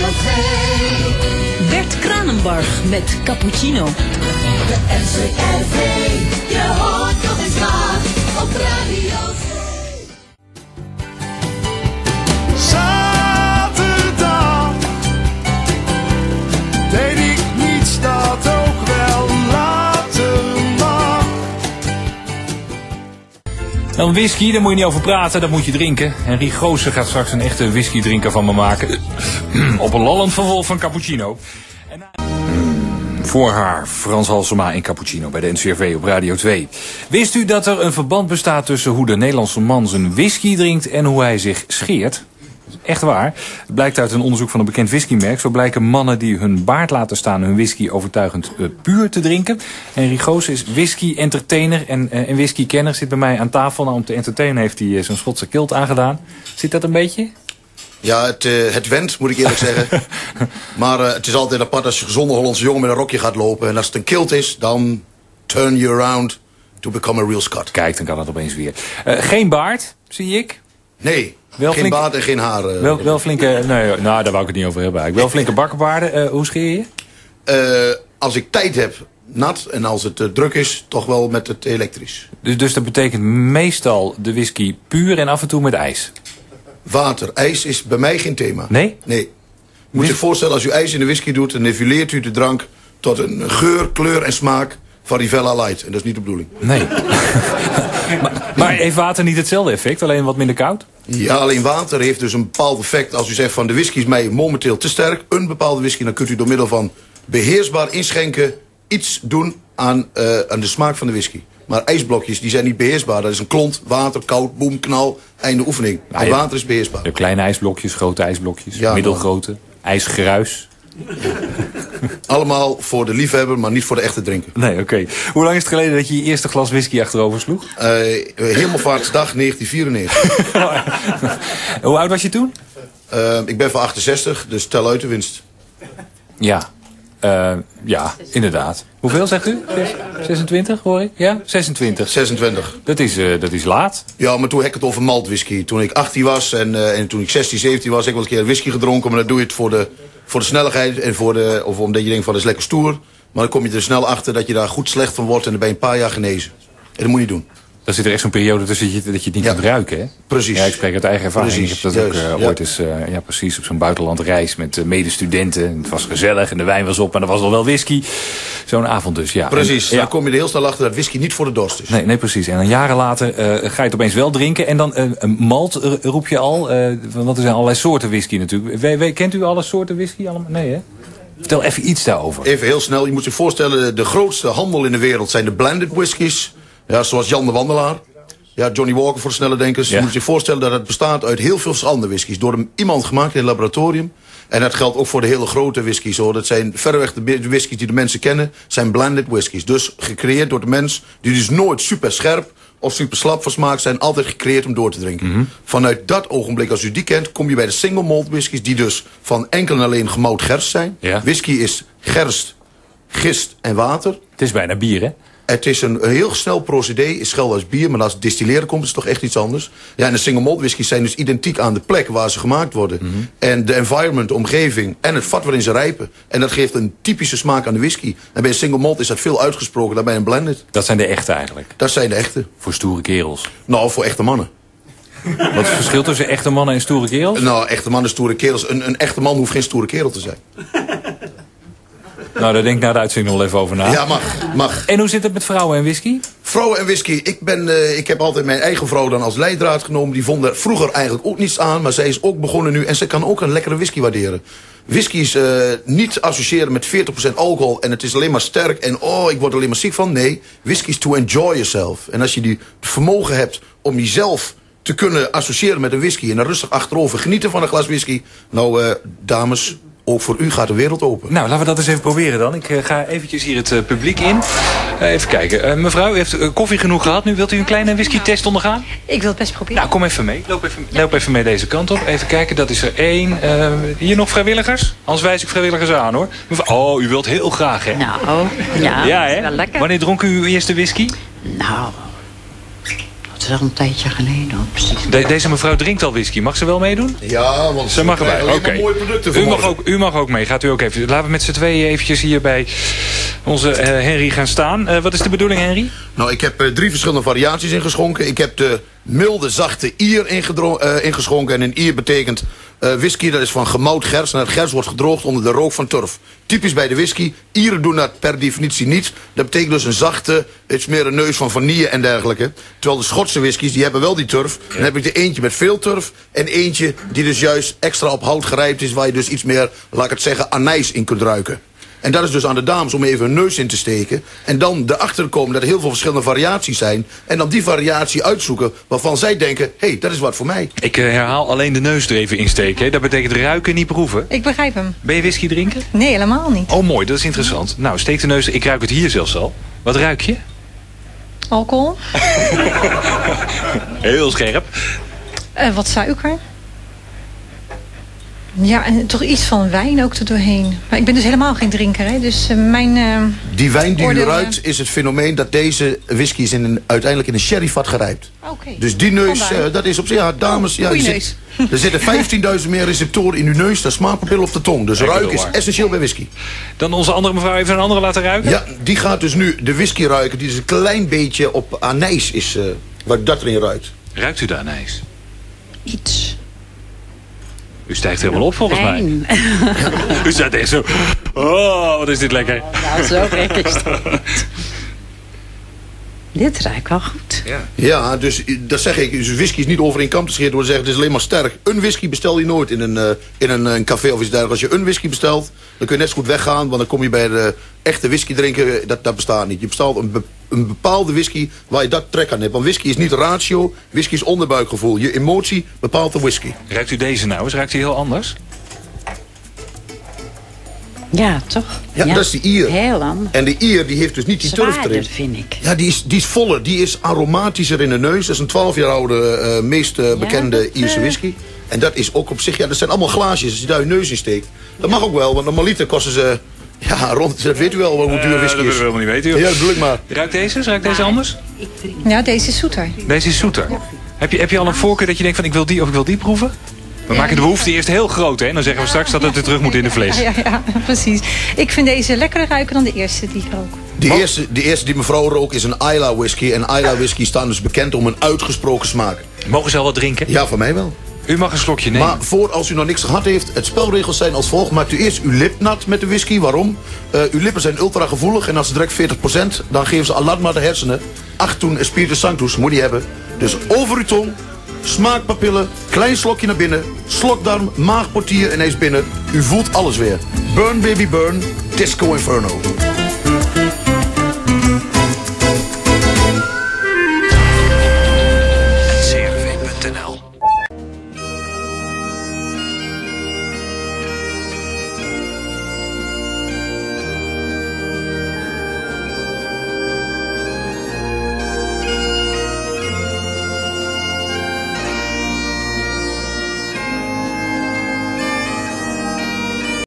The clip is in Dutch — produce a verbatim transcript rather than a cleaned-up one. Radio twee. Bert Kranenbarg met Cappuccino. De N C R V, je hoort nog eens waar op Radio twee. Een whisky, daar moet je niet over praten, dat moet je drinken. Henri Goossen gaat straks een echte whiskydrinker van me maken. Op een lallend vervolg van Cappuccino. En... Voor haar, Frans Halsema in Cappuccino bij de N C R V op Radio twee. Wist u dat er een verband bestaat tussen hoe de Nederlandse man zijn whisky drinkt en hoe hij zich scheert? Echt waar. Het blijkt uit een onderzoek van een bekend whiskymerk. Zo blijken mannen die hun baard laten staan hun whisky overtuigend uh, puur te drinken. Henri Goossen is whisky-entertainer en, uh, en whisky-kenner. Zit bij mij aan tafel. Nou, om te entertainen heeft hij uh, zijn Schotse kilt aangedaan. Zit dat een beetje? Ja, het, uh, het went, moet ik eerlijk zeggen. Maar uh, het is altijd apart als je gezonde Hollandse jongen met een rokje gaat lopen. En als het een kilt is, dan turn you around to become a real Scot. Kijk, dan kan dat opeens weer. Uh, geen baard, zie ik. Nee. Wel geen flinke... baard en geen haren. Uh, wel, wel flinke, nee, nou daar wou ik het niet over hebben eigenlijk. Wel flinke bakkenbaarden. Uh, hoe scheer je? Uh, als ik tijd heb, nat. En als het uh, druk is, toch wel met het elektrisch. Dus, dus dat betekent meestal de whisky puur en af en toe met ijs? Water. IJs is bij mij geen thema. Nee? Nee. Je moet je voorstellen, als u ijs in de whisky doet, dan nevuleert u de drank tot een geur, kleur en smaak van Rivella Light. En dat is niet de bedoeling. Nee. maar, maar heeft water niet hetzelfde effect, alleen wat minder koud? Ja, alleen water heeft dus een bepaald effect. Als u zegt van de whisky is mij momenteel te sterk, een bepaalde whisky, dan kunt u door middel van beheersbaar inschenken iets doen aan, uh, aan de smaak van de whisky. Maar ijsblokjes, die zijn niet beheersbaar. Dat is een klont, water, koud, boem, knal, einde oefening. En water is beheersbaar. Je hebt kleine ijsblokjes, grote ijsblokjes, ja, middelgrote, man. Ijsgeruis. Allemaal voor de liefhebber, maar niet voor de echte drinker. Nee, oké. Okay. Hoe lang is het geleden dat je je eerste glas whisky achterover sloeg? Uh, Hemelvaartsdag negentien vierennegentig. Hoe oud was je toen? Uh, ik ben van achtenzestig, dus tel uit de winst. Ja, uh, ja, inderdaad. Hoeveel zegt u? zesentwintig hoor ik? Ja, zesentwintig. zesentwintig. Dat is, uh, dat is laat. Ja, maar toen heb ik het over maltwhisky. Toen ik achttien was en, uh, en toen ik zestien, zeventien was, heb ik wel een keer whisky gedronken, maar dan doe je het voor de... Voor de snelheid en voor de, of omdat je denkt van dat is lekker stoer. Maar dan kom je er snel achter dat je daar goed slecht van wordt en dan ben je een paar jaar genezen. En dat moet je doen. Dan zit er echt zo'n periode tussen dat je, dat je het niet ja. kunt ruiken, hè? Precies. Ja, ik spreek uit eigen ervaring. Precies. Ik heb dat Juist. ook uh, ja. ooit eens uh, ja, precies, op zo'n buitenlandreis met uh, medestudenten. En het was gezellig en de wijn was op en er was al wel whisky. Zo'n avond dus, ja. Precies. En, ja. Dan kom je er heel snel achter dat whisky niet voor de dorst is. Nee, nee precies. En dan jaren later uh, ga je het opeens wel drinken. En dan uh, malt uh, roep je al. Uh, want er zijn allerlei soorten whisky natuurlijk. We, we, kent u alle soorten whisky? Allemaal? Nee, hè? Vertel even iets daarover. Even heel snel. Je moet je voorstellen, de grootste handel in de wereld zijn de blended whiskies. Ja, zoals Jan de Wandelaar. Ja, Johnny Walker voor de snelle denkers. Ja. Je moet je voorstellen dat het bestaat uit heel veel verschillende whiskies. Door hem iemand gemaakt in het laboratorium. En dat geldt ook voor de hele grote whiskies. Hoor. Dat zijn verreweg de whiskies die de mensen kennen. Zijn blended whiskies. Dus gecreëerd door de mens. Die dus nooit super scherp of super slap van smaak zijn. Altijd gecreëerd om door te drinken. Mm-hmm. Vanuit dat ogenblik, als u die kent, kom je bij de single malt whiskies. Die dus van enkel en alleen gemout gerst zijn. Ja. Whisky is gerst, gist en water. Het is bijna bier, hè? Het is een, een heel snel procedé, is geld als bier, maar als het distilleren komt is het toch echt iets anders. Ja, en de single malt whiskies zijn dus identiek aan de plek waar ze gemaakt worden. Mm-hmm. En de environment, de omgeving en het vat waarin ze rijpen. En dat geeft een typische smaak aan de whisky. En bij een single malt is dat veel uitgesproken dan bij een blended. Dat zijn de echte eigenlijk? Dat zijn de echte. Voor stoere kerels? Nou, voor echte mannen. Wat is het verschil tussen echte mannen en stoere kerels? Nou, echte mannen en stoere kerels. Een, een echte man hoeft geen stoere kerel te zijn. Nou, daar denk ik na de uitzending nog even over na. Ja, mag, mag. En hoe zit het met vrouwen en whisky? Vrouwen en whisky. Ik, ben, uh, ik heb altijd mijn eigen vrouw dan als leidraad genomen. Die vond er vroeger eigenlijk ook niets aan. Maar zij is ook begonnen nu. En ze kan ook een lekkere whisky waarderen. Whisky is uh, niet associëren met veertig procent alcohol. En het is alleen maar sterk. En oh, ik word er alleen maar ziek van. Nee, whisky is to enjoy yourself. En als je die vermogen hebt om jezelf te kunnen associëren met een whisky. En dan rustig achterover genieten van een glas whisky. Nou, uh, dames... Ook voor u gaat de wereld open. Nou, laten we dat eens even proberen dan. Ik uh, ga eventjes hier het uh, publiek in. Uh, even kijken. Uh, mevrouw, u heeft uh, koffie genoeg gehad. Nu wilt u een kleine whisky-test ondergaan? Ik wil het best proberen. Nou, kom even mee. Loop even, loop even mee deze kant op. Even kijken, dat is er één. Uh, hier nog vrijwilligers? Anders wijs ik vrijwilligers aan, hoor. Mevrouw, oh, u wilt heel graag, hè? Nou, ja, ja hè? Wel lekker. Wanneer dronk u uw eerste whisky? Nou, dat is al een tijdje geleden. Precies. De, deze mevrouw drinkt al whisky. Mag ze wel meedoen? Ja, want ze mag erbij. Oké. Okay. Mooie producten voor u mag ook, u mag ook mee. Gaat u ook even. Laten we met z'n tweeën eventjes hier bij onze uh, Henri gaan staan. Uh, wat is de bedoeling, Henri? Nou, ik heb uh, drie verschillende variaties ingeschonken. Ik heb de milde, zachte ier uh, ingeschonken. En een ier betekent uh, whisky, dat is van gemout gers. En het gers wordt gedroogd onder de rook van turf. Typisch bij de whisky. Ieren doen dat per definitie niet. Dat betekent dus een zachte, iets meer een neus van vanille en dergelijke. Terwijl de Schotse whiskies, die hebben wel die turf. Ja. Dan heb ik er eentje met veel turf. En eentje die dus juist extra op hout gerijpt is. Waar je dus iets meer, laat ik het zeggen, anijs in kunt ruiken. En dat is dus aan de dames om even hun neus in te steken. En dan erachter komen dat er heel veel verschillende variaties zijn. En dan die variatie uitzoeken waarvan zij denken, hé, hey, dat is wat voor mij. Ik uh, herhaal alleen de neus er even insteken. Hè? Dat betekent ruiken, niet proeven. Ik begrijp hem. Ben je whisky drinken? Nee, helemaal niet. Oh, mooi. Dat is interessant. Nou, steek de neus. Ik ruik het hier zelfs al. Wat ruik je? Alcohol. Heel scherp. Uh, wat suiker. Ja, en toch iets van wijn ook er doorheen. Maar ik ben dus helemaal geen drinker, hè. Dus uh, mijn uh, die wijn die u ruikt is het fenomeen dat deze whisky is in een, uiteindelijk in een sherryvat gerijpt. Oké. Okay. Dus die neus, uh, dat is op zich, ja, dames... Ja, goeie neus. Zit, er zitten vijftienduizend meer receptoren in uw neus dan smaakpapillen op de tong. Dus ruiken is essentieel bij whisky. Dan onze andere mevrouw even een andere laten ruiken? Ja, die gaat dus nu de whisky ruiken die dus een klein beetje op anijs is, uh, waar dat erin ruikt. Ruikt u de anijs? Iets. U stijgt helemaal op volgens mij. U staat echt zo. Oh, wat is dit lekker. Nou, zo gek is dat. Dit ruikt wel goed. Ja, ja, dus dat zeg ik. Dus whisky is niet over één kam te scheren door te zeggen, het is alleen maar sterk. Een whisky bestel je nooit in een, uh, in een, een café of iets dergelijks. Als je een whisky bestelt, dan kun je net zo goed weggaan. Want dan kom je bij de echte whisky drinken. Dat, dat bestaat niet. Je bestelt een, be een bepaalde whisky waar je dat trek aan hebt. Want whisky is niet ratio. Whisky is onderbuikgevoel. Je emotie bepaalt de whisky. Ruikt u deze nou eens? Ruikt hij heel anders? Ja, toch? Ja, ja, dat is de ier. Heel anders. En de ier die heeft dus niet die zwaarder, turf erin. Vind ik. Ja, die is, die is voller. Die is aromatischer in de neus. Dat is een twaalf jaar oude, uh, meest uh, bekende ja, dat, Ierse whisky. En dat is ook op zich, ja, dat zijn allemaal glaasjes. Als je daar je neus in steekt. Dat ja. mag ook wel, want normaliter kosten ze... Ja, rond, dat weet u wel hoe duur whisky is. Uh, dat wil ik helemaal niet weten, joh. Ja, dat bedoel ik maar. Ruikt deze? Ruikt deze anders? Ja, deze is zoeter. Deze is zoeter. Ja. Heb je, heb je al een voorkeur dat je denkt van ik wil die of ik wil die proeven? We maken de behoefte eerst heel groot, hè? En dan zeggen we straks dat het er terug moet in de fles. Ja, ja, ja, ja, precies. Ik vind deze lekkerder ruiken dan de eerste die ik rook. De eerste, de eerste die mevrouw rook is een Islay whisky. En Islay whisky staan dus bekend om een uitgesproken smaak. Mogen ze al wat drinken? Ja, van mij wel. U mag een slokje nemen. Maar voor als u nog niks gehad heeft, het spelregels zijn als volgt. Maakt u eerst uw lip nat met de whisky. Waarom? Uh, uw lippen zijn ultra gevoelig en als ze direct veertig procent, dan geven ze alarm aan de hersenen. Achtung, Spiritus Sanctus, moet je hebben. Dus over uw tong. Smaakpapillen, klein slokje naar binnen, slokdarm, maagportier en eens binnen. U voelt alles weer. Burn baby burn, disco inferno.